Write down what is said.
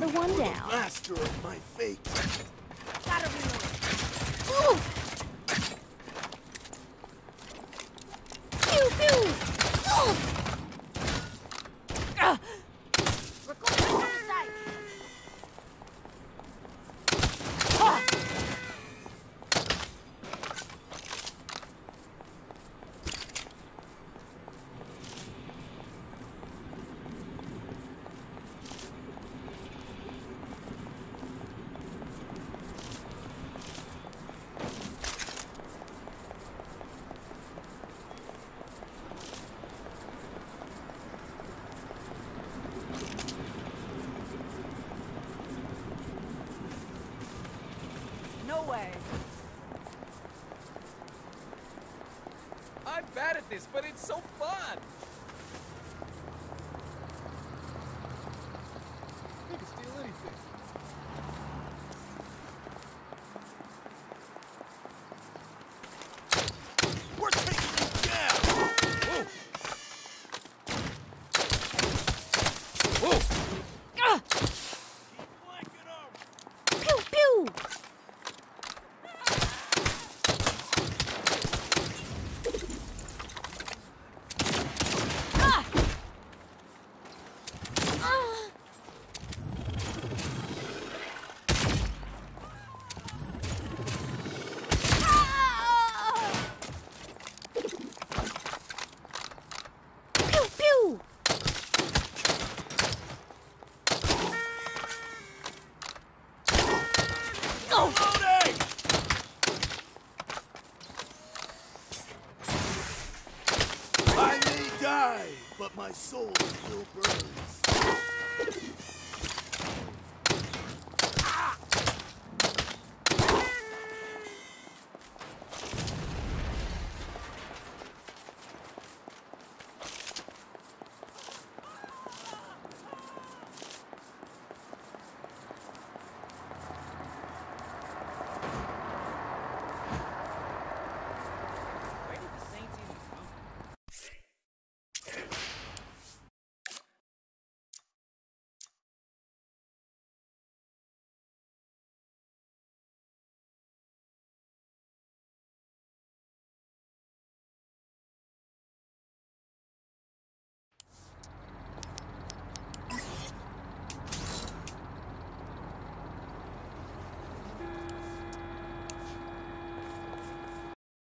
Another one down. Master of my fate. Gotta reload. Pew pew. I'm bad at this, but it's so fun! You can steal anything. We're taking you down! Whoa! Whoa! Ah! Keep blanking up! Pew pew! I may die, but my soul still burns.